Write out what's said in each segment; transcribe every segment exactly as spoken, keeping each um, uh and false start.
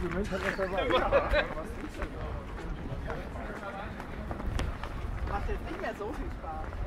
Kompliment hat er verweigert. Macht jetzt nicht mehr so viel Spaß.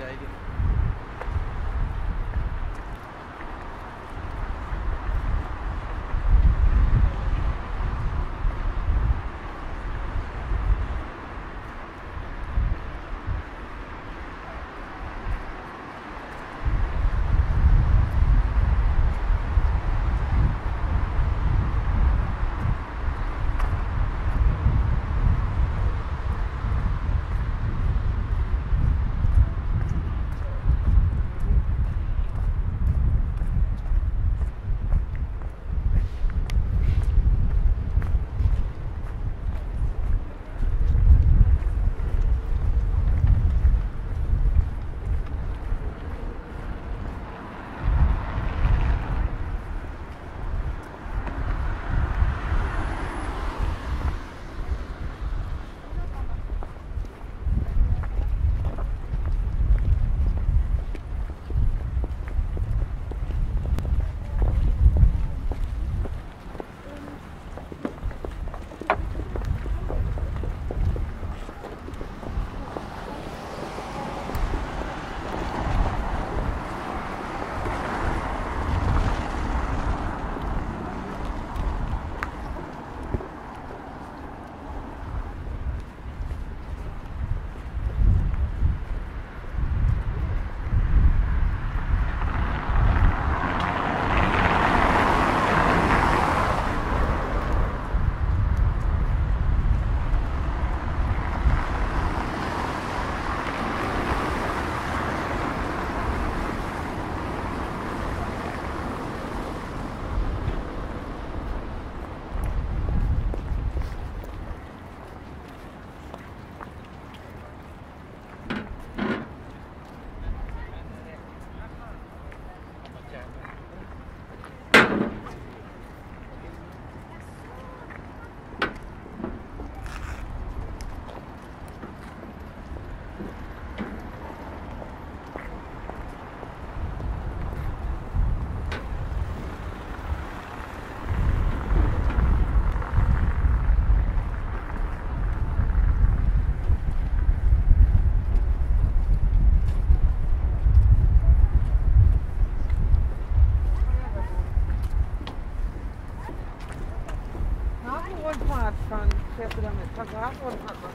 Zweige. Fährst du damit? Kannst du Haken oder Haken?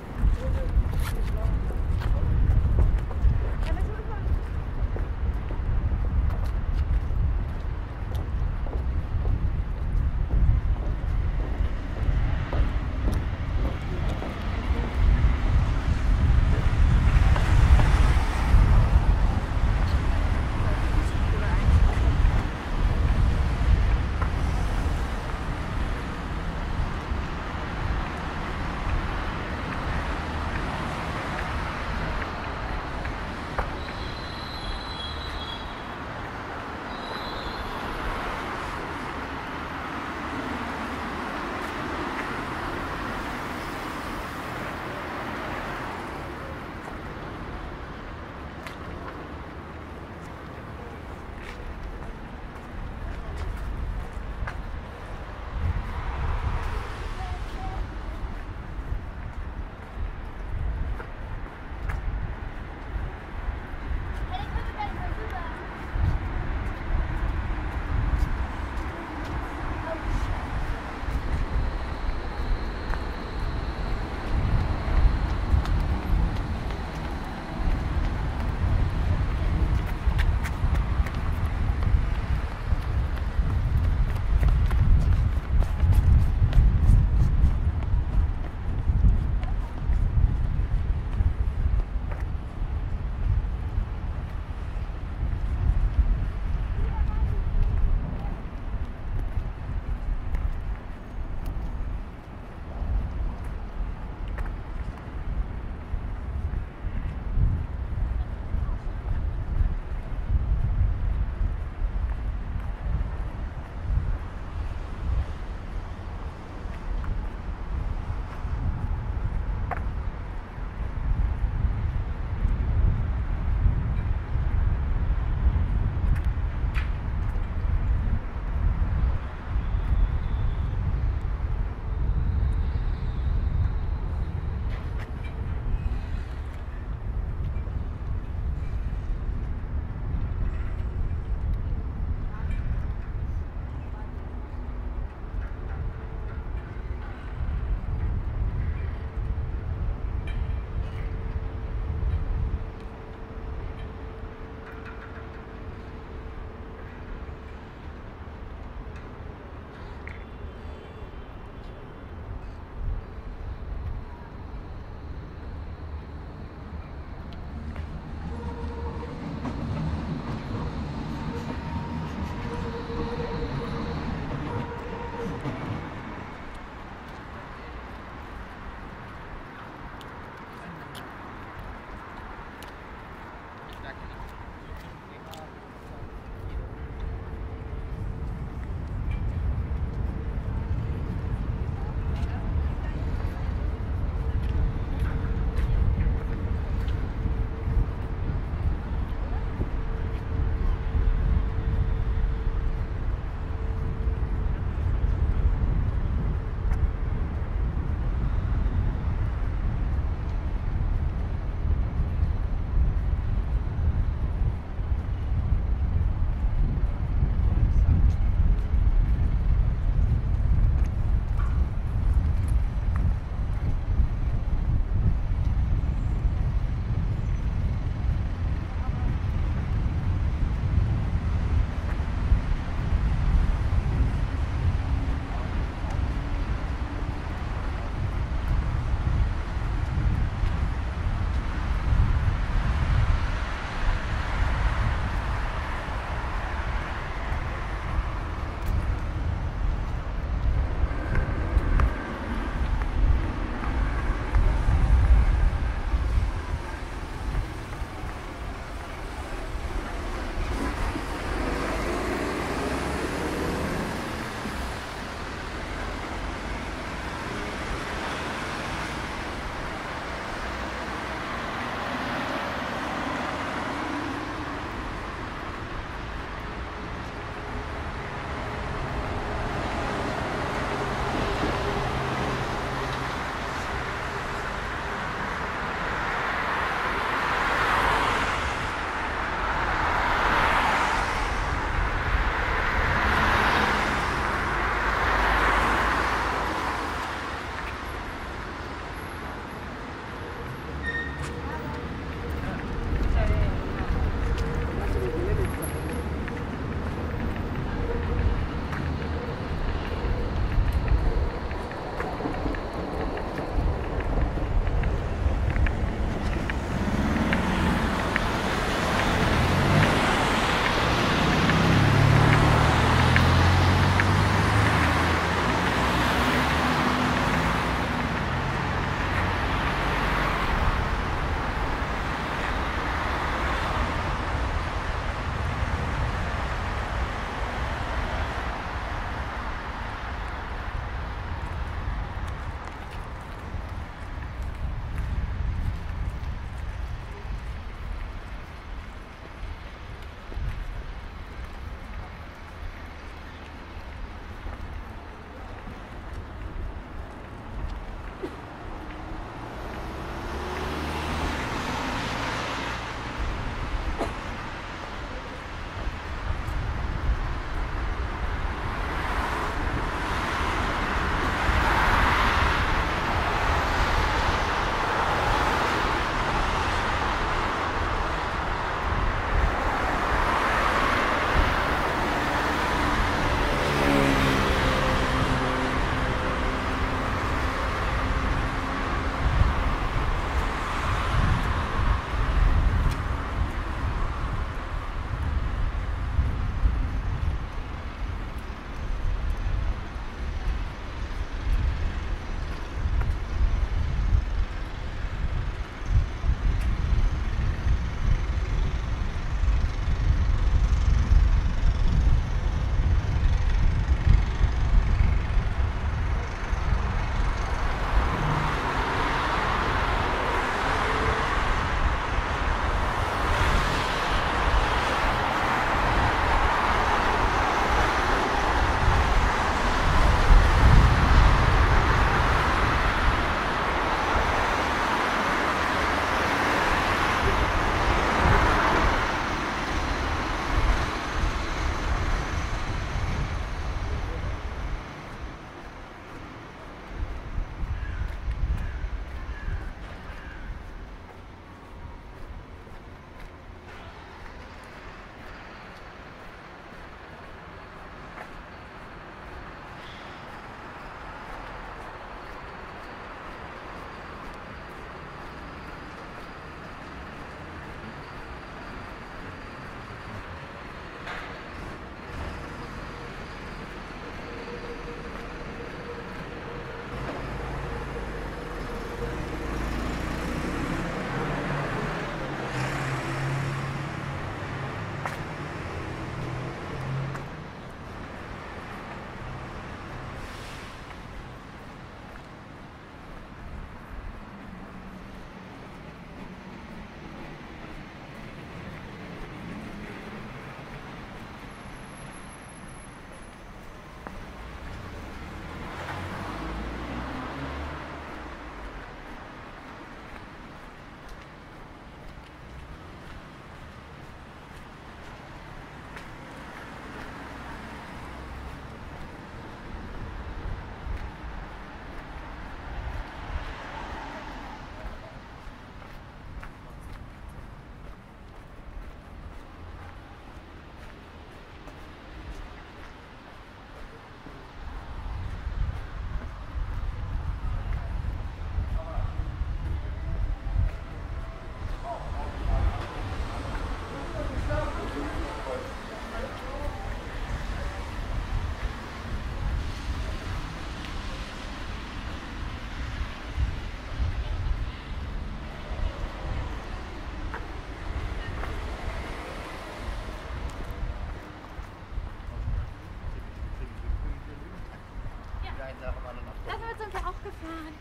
Damit sind wir auch gefahren.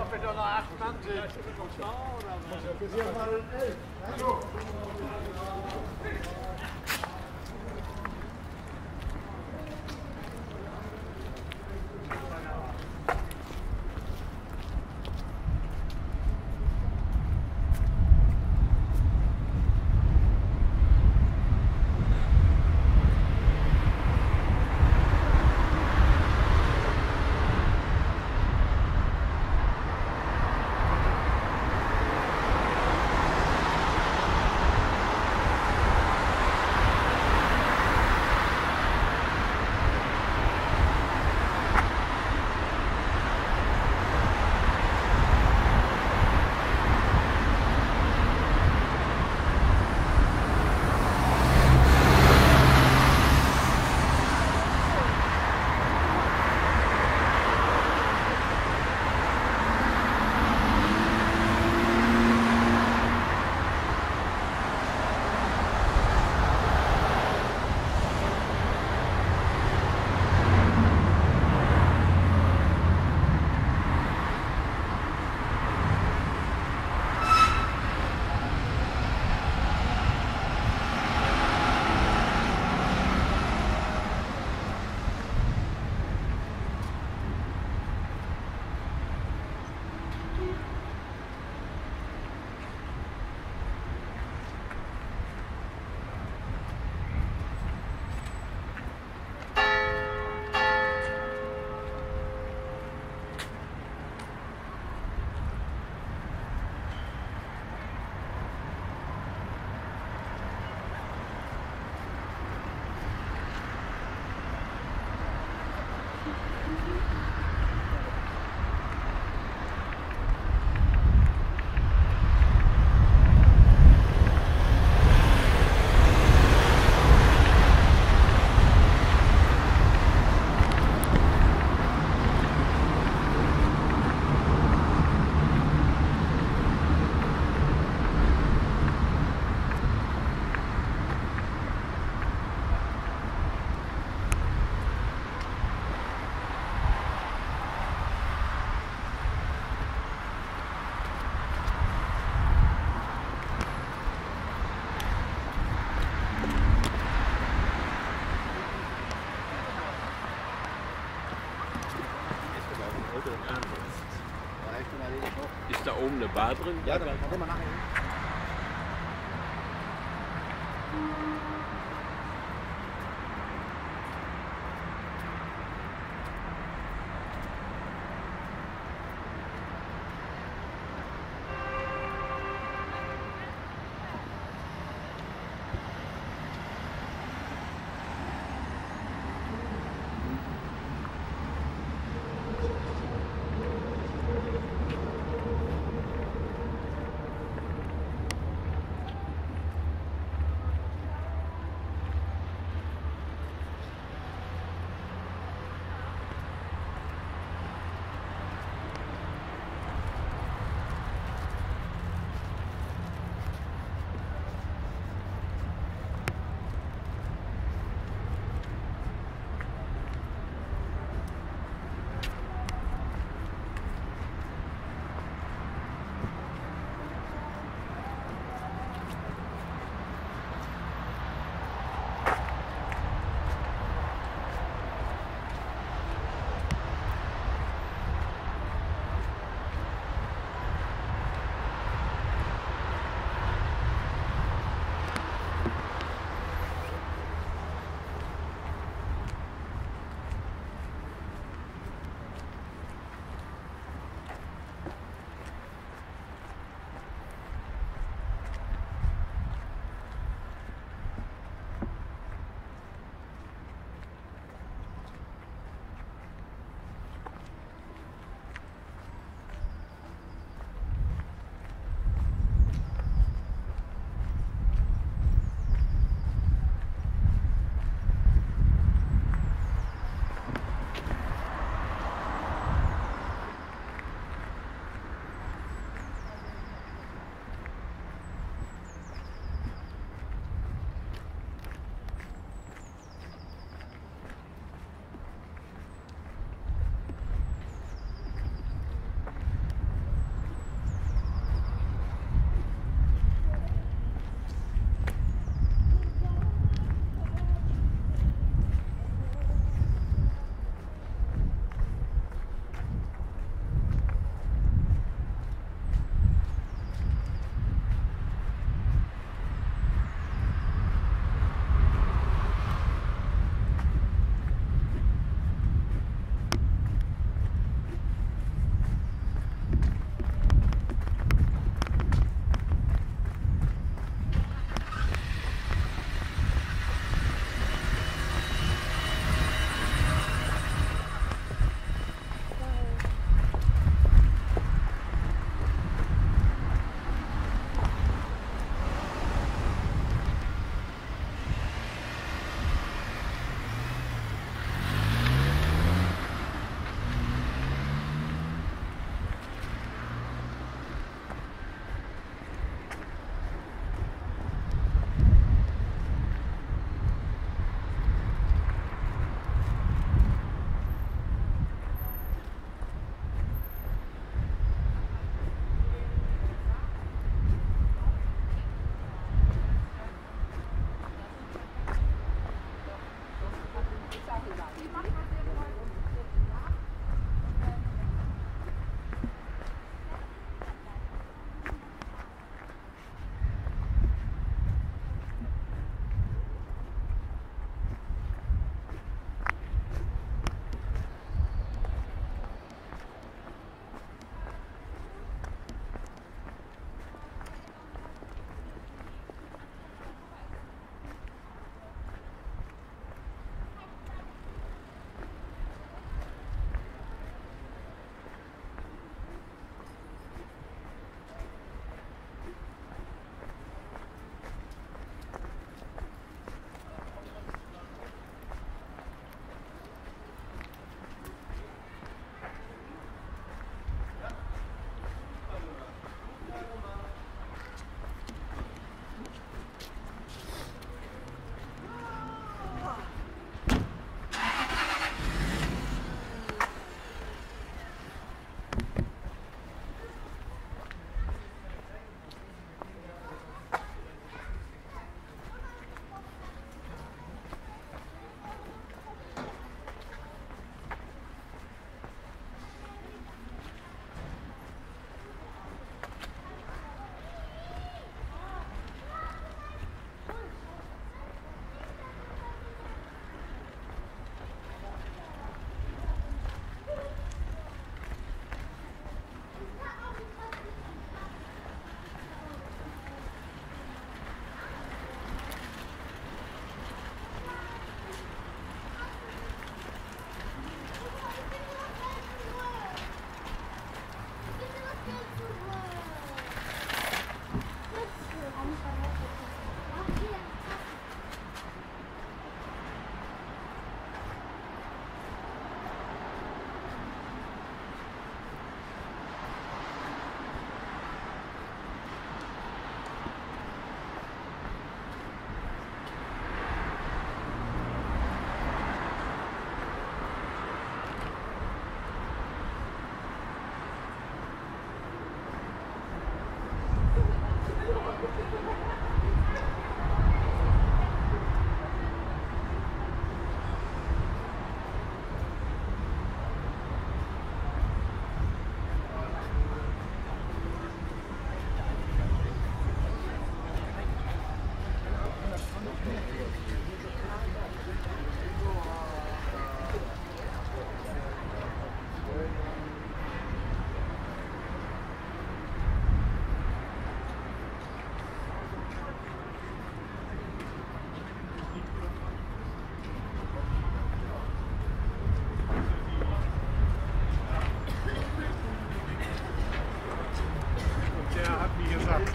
Ich bin doch noch achtundzwanzig. Ich bin doch da, oder was? Wir sind mal in elf. Hallo. Ist da oben eine Bar drin? Ja, dann gucken wir nachher hin.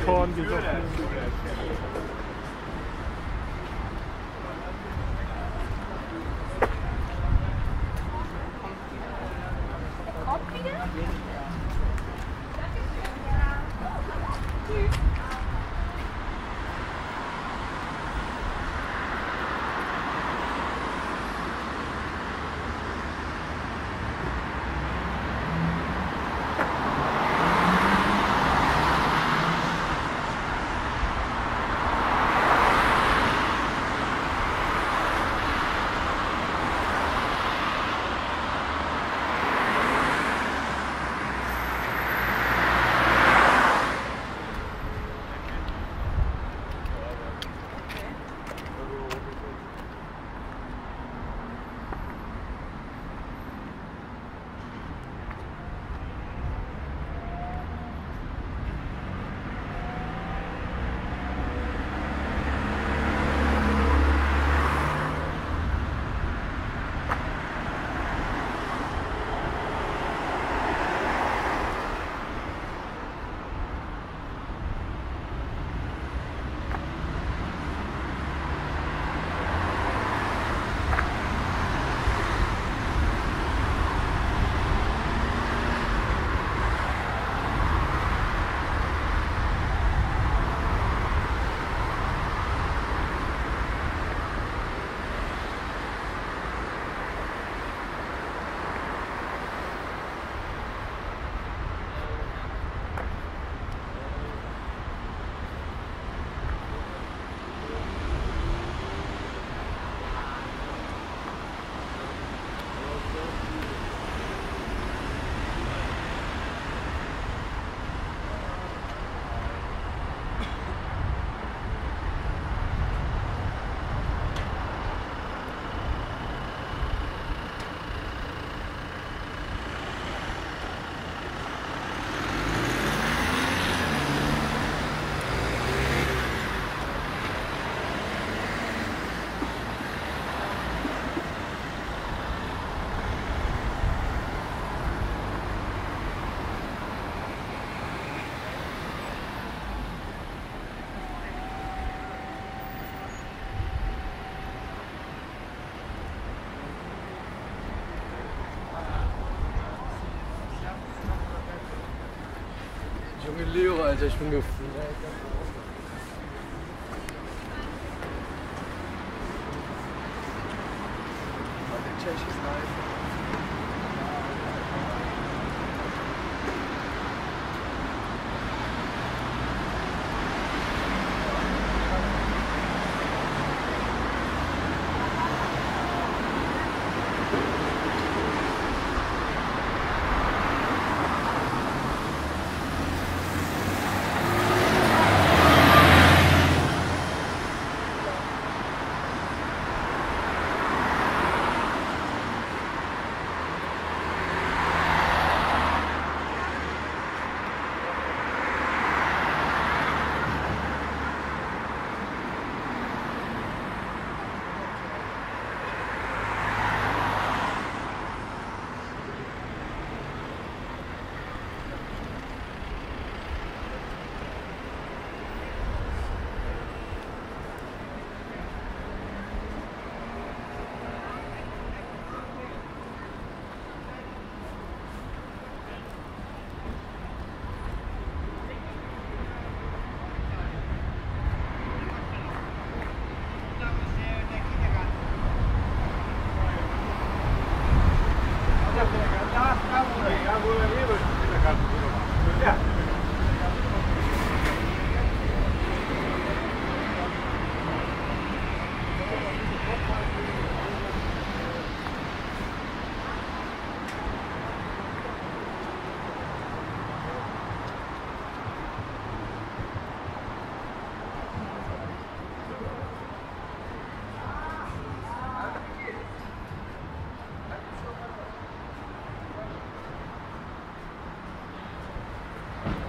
Korn gesoffen. Junge Leo, Alter, ich bin geflasht. Der Tschech ist nice. Thank you.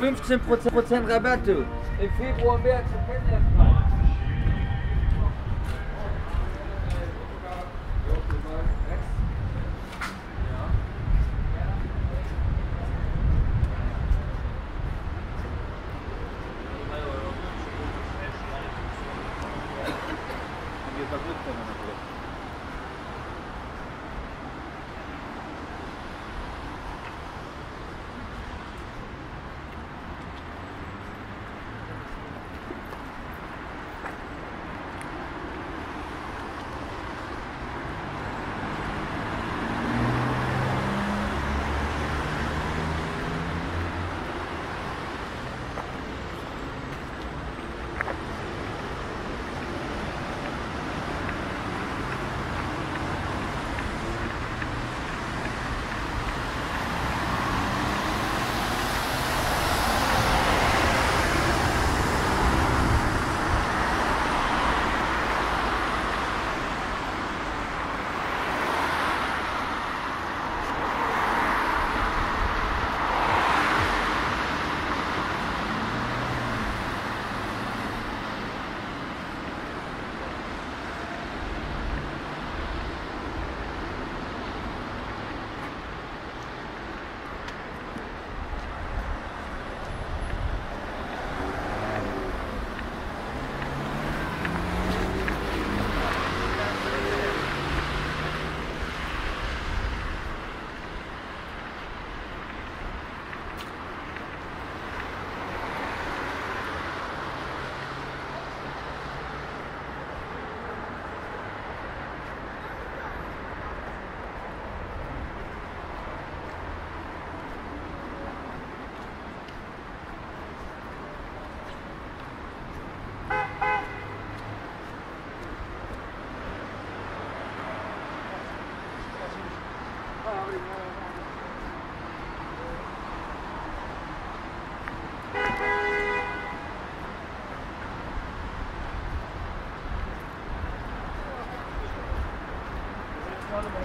fünfzehn Prozent Rabatt, du. Im Februar, März, im Pendlerpreis.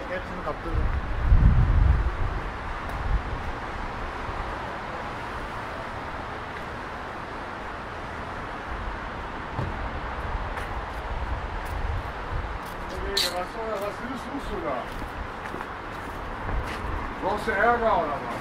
Hepsini kaptırdım. Was willst du sogar? Brauchst du Ärger oder was?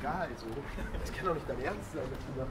Egal, so. Das kann doch nicht dein Ernst sein, Kinder.